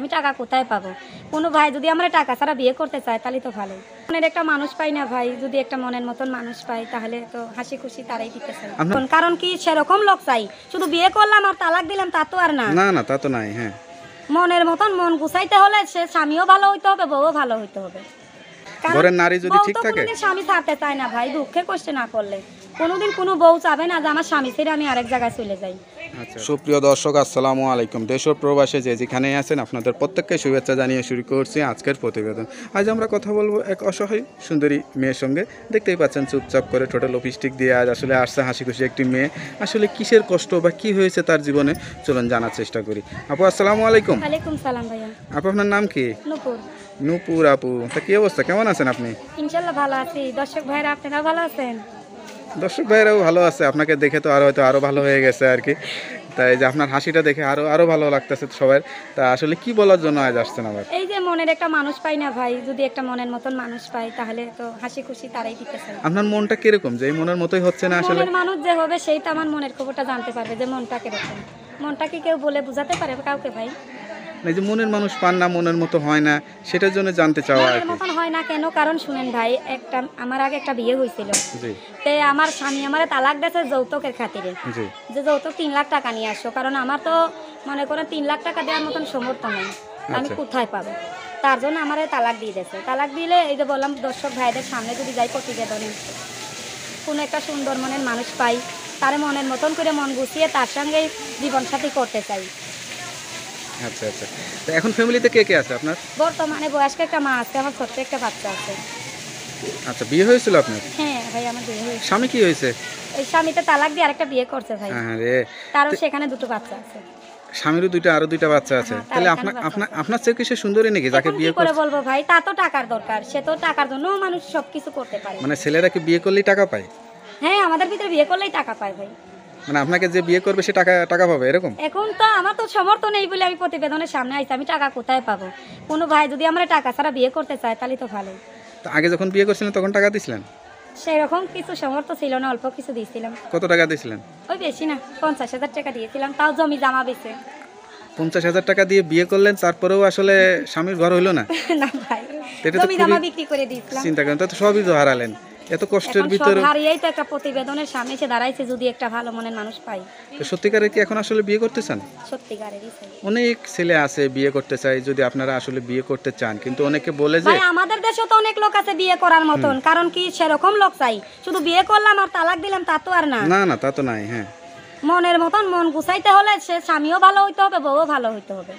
ক্ষেত্রে আমি টাকা কোথায় পাবো? কোনো ভাই যদি আমরা টাকা ছাড়া বিয়ে করতে চাই তাহলে তো ভালো। মনের একটা মানুষ পাই না ভাই, যদি একটা মনের মতন মানুষ পাই তাহলে তো হাসি খুশি তারাই দিতে চাই। কারণ কি সেরকম লোক চাই, শুধু বিয়ে করলাম আর তালাক দিলাম তা তো আর না, না তা তো নাই। হ্যাঁ, মনের মতন মন গুছাইতে হলে সে স্বামীও ভালো হইতে হবে, বউও ভালো হইতে হবে। ঘরের নারী যদি ঠিক থাকে স্বামী ছাড়তে চায় না ভাই, দুঃখে কষ্টে না করলে কোনোদিন কোনো বউ চাবে না যে আমার স্বামী ছেড়ে আমি আরেক জায়গায় চলে যাই। সুপ্রিয় দর্শক, আসসালামু আলাইকুম। দেশ ও প্রবাসে যে যেখানে আছেন আপনাদের প্রত্যেককে শুভেচ্ছা জানিয়ে শুরু করছি আজকের প্রতিবেদন। আজ আমরা কথা বলবো এক অসহায় সুন্দরী মেয়ের সঙ্গে। দেখতেই পাচ্ছেন চুপচাপ করে টোটাল লিপস্টিক দিয়ে আজ আসলে আসছে হাসি খুশি একটি মেয়ে। আসলে কিসের কষ্ট বা কি হয়েছে তার জীবনে, চলুন জানার চেষ্টা করি। আপু আসসালামু আলাইকুম। ওয়ালাইকুম সালাম ভাইয়া। আপু আপনার নাম কি? নূপুর। নূপুর আপু, তা কি অবস্থা, কেমন আছেন আপনি? ইনশাআল্লাহ ভালো আছি। দর্শক ভাইরা আপনারা ভালো আছেন? দর্শক ভাইরাও ভালো আছে। আপনাকে দেখে তো আরো হয়তো আরো ভালো হয়ে গেছে আর কি, তাই যে আপনার হাসিটা দেখে আরো ভালো লাগতেছে সবার। তা আসলে কি বলার জন্য আজ আসছেন? আবার এই যে মনের একটা মানুষ পাই না ভাই, যদি একটা মনের মতন মানুষ পাই তাহলে তো হাসি খুশি তারাই দিতে চাই। আপনার মনটা কিরকম? যে মনের মতোই হচ্ছে না আসলে, মনের মানুষ যে হবে সেই তো আমার মনের খবরটা জানতে পারবে যে মনটা কিরকম। মনটাকে কেউ বলে বোঝাতে পারে কাউকে ভাই? এই যে মনের মানুষ পান না, মনের মতো হয় না, সেটার জন্য জানতে চাওয়া আর কি। মনের মতো হয় না কেন? কারণ শুনেন ভাই, একটা আমার আগে একটা বিয়ে হয়েছিল, তে আমার স্বামী আমারে তালাক দিয়েছে যৌতুকের খাতিরে, যে যৌতুক 3 লাখ টাকা নিয়ে আসো। কারণ আমার তো মনে করেন 3 লাখ টাকা দেওয়ার মতন সমর্থন নেই, আমি কোথায় পাবো? তার জন্য আমারে তালাক দিয়ে দিয়েছে। তালাক দিলে এই যে বললাম দর্শক ভাইদের সামনে যদি যাই প্রতিবেদনে, কোনো একটা সুন্দর মনের মানুষ পাই, তার মনের মতন করে মন গুছিয়ে তার সঙ্গে জীবনসাথী করতে চাই। আচ্ছা আচ্ছা, তো এখন ফ্যামিলিতে কে কে আছে আপনার? বর্তমানে বয়স্ক একটা মা আছে, আমার ছোট একটা বাচ্চা আছে। আচ্ছা, বিয়ে হয়েছিল আপনার? হ্যাঁ ভাই, আমার বিয়ে হয়েছে। স্বামী কি হয়েছে? ওই স্বামীতে তালাক দিয়ে আরেকটা বিয়ে করছে ভাই। আরে তারও সেখানে দুটো বাচ্চা আছে, স্বামীরও আরো দুইটা বাচ্চা আছে। তাহলে আপনার চেয়ে কি সে সুন্দরী নাকি যাকে বিয়ে করে? বলবো ভাই, তা তো টাকার দরকার, সে তো টাকার জন্য মানুষ সবকিছু করতে পারে। মানে ছেলেরা কি বিয়ে করলেই টাকা পায়? হ্যাঁ, আমাদের ভিতরে বিয়ে করলেই টাকা পায় ভাই। মানে আপনাকে যে বিয়ে করবে সে টাকা পাবে এরকম? এখন তো আমার তো সমর্থন নেই বলে আমি প্রতিবেদনের সামনে আইছি। আমি টাকা কোথায় পাবো? কোনো ভাই যদি আমরা টাকা ছাড়া বিয়ে করতে চায় তাহলে তো ভালো। তো আগে যখন বিয়ে করছিলেন তখন টাকা দিছিলেন? সেরকম কিছু সমর্থ ছিল না, অল্প কিছু দিয়েছিলাম। কত টাকা দিয়েছিলেন? ওই বেশি না, 50,000 টাকা দিয়েছিলাম, তাও জমি জমা বেচে। 50,000 টাকা দিয়ে বিয়ে করলেন, তারপরেও আসলে স্বামীর ঘর হইলো না? না ভাই, জমি জমা বিক্রি করে দিয়েছিলাম। চিন্তা করেন তো, সবই তো হারালেন। এত কষ্টের ভিতরে হারিয়েই তো একটা প্রতিবেদনের সামনে এসে দাঁড়াইছে। যদি একটা ভালো মনের মানুষ পাই তো সত্যিকারের কি এখন আসলে বিয়ে করতে চান? সত্যিকারেরই চাই। অনেক ছেলে আছে বিয়ে করতে চাই, যদি আপনারা আসলে বিয়ে করতে চান, কিন্তু অনেকে বলে যে ভাই আমাদের দেশে তো অনেক লোক আছে বিয়ে করার মতন। কারণ কি সেরকম লোক চাই, শুধু বিয়ে করলাম আর তালাক দিলাম তা তো আর না, না তা তো নাই। হ্যাঁ, মনের মতন মন গুছাইতে হলে সে স্বামীও ভালো হইতে হবে, বউও ভালো হইতে হবে।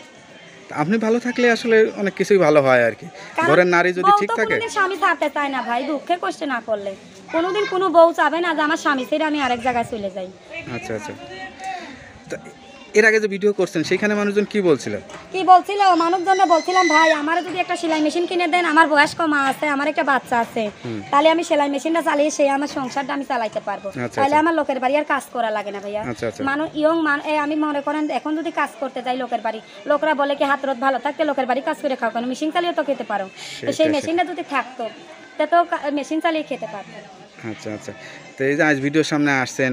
আপনি ভালো থাকলে আসলে অনেক কিছুই ভালো হয় আর কি। ঘরের নারী যদি ঠিক থাকে স্বামী ছাড়তে চায় না ভাই, দুঃখে কষ্টে না করলে কোনোদিন কোনো বউ চাবে না যে আমার স্বামী ছেড়ে আমি আরেক জায়গায় চলে যাই। আচ্ছা আচ্ছা, এর আগে যে ভিডিও করছেন সেখানে মানুষজন কি বলছিল? মানুষজনরা বলছিলাম ভাই আমার যদি একটা সেলাই মেশিন কিনে দেন, আমার বয়স্ক মা আছে, আমার একটা বাচ্চা আছে, তাহলে আমি সেলাই মেশিনটা চালিয়ে সেই আমার সংসারটা আমি চালাইতে পারবো, তাহলে আমার লোকের বাড়ি আর কাজ করা লাগে না ভাইয়া। মানুষ ইয়ং আমি মনে করেন এখন যদি কাজ করতে যাই লোকের বাড়ি, লোকরা বলে কি হাত রোদ ভালো থাকতে লোকের বাড়ি কাজ করে খাও, কারণ মেশিন চালিয়ে তো খেতে পারো। তো সেই মেশিনটা যদি থাকতো তা তো মেশিন চালিয়ে খেতে পারতো। আচ্ছা আচ্ছা, তো এই যে আজ ভিডিওর সামনে আসছেন,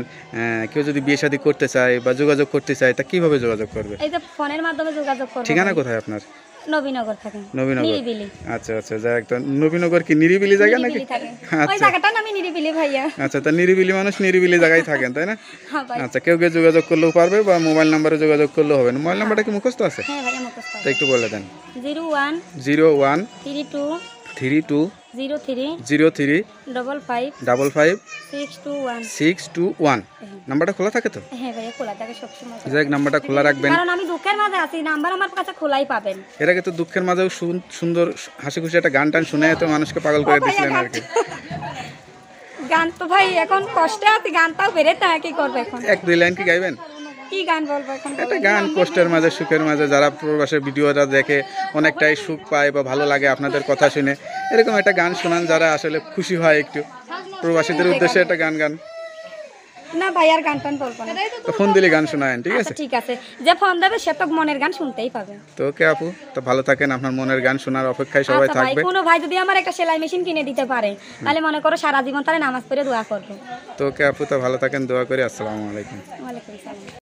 কেউ যদি বিয়ে শাদী করতে চায় বা যোগাযোগ করতে চায় তা কিভাবে যোগাযোগ করবে? এই যে ফোনের মাধ্যমে যোগাযোগ করবে। ঠিকানা কোথায় আপনার? নবীনগর থাকে। নবীনগর, আচ্ছা আচ্ছা, যা একটা নবীনগর কি নিরিবিলি জায়গা নাকি? ওই জায়গাটার নামই নিরিবিলি ভাইয়া। আচ্ছা, তা নিরিবিলি মানুষ নিরিবিলি জায়গায় থাকেন তাই না? আচ্ছা, কেউ গিয়ে যোগাযোগ করলেও পারবে বা মোবাইল নাম্বারে যোগাযোগ করলেও হবে। মোবাইল নাম্বারটা কি মুখস্থ আছে? হ্যাঁ ভাইয়া মুখস্থ আছে, একটু বলে দেন। 01 32 03 03 03 55 55 621 নাম্বারটা খোলা থাকে তো? হ্যাঁ ভাইয়া খোলা থাকে সব সময়। যাক, নাম্বারটা খোলা রাখবেন, কারণ আমি দুঃখের মাঝে আছি, নাম্বার আমার কাছে খোলাই পাবেন। এর আগে তো দুঃখের মাঝেও সুন্দর হাসি খুশি একটা গান টান শুনে তো মানুষকে পাগল করে দিয়েছিলেন আর কি। গান তো ভাই এখন কষ্টে আছি, গানটাও বেরে তা কি করব এখন? এক দুই লাইন কি গাইবেন? কি গান বলবো এখন? একটা গান, কষ্টের মাঝে সুখের মাঝে, যারা প্রবাসের ভিডিওটা দেখে অনেকটাই সুখ পায় বা ভালো লাগে আপনাদের কথা শুনে, এরকম একটা গান শোনান যারা আসলে খুশি হয় একটু। প্রবাসীদের উদ্দেশ্যে একটা গান গান। না ভাই আর গান টান বলবো না, তো ফোন দিলে গান শোনায়েন। ঠিক আছে? ঠিক আছে, যে ফোন দেবে সে তো মনের গান শুনতেই পাবে। তো ওকে আপু, তো ভালো থাকেন, আপনার মনের গান শোনার অপেক্ষায় সবাই থাকবে। কোনো ভাই যদি আমার একটা সেলাই মেশিন কিনে দিতে পারে তাহলে মনে করো সারা জীবন তাহলে নামাজ পড়ে দোয়া করব। তো ওকে আপু, তো ভালো থাকেন, দোয়া করি। আসসালামু আলাইকুম। ওয়ালাইকুম আসসালাম।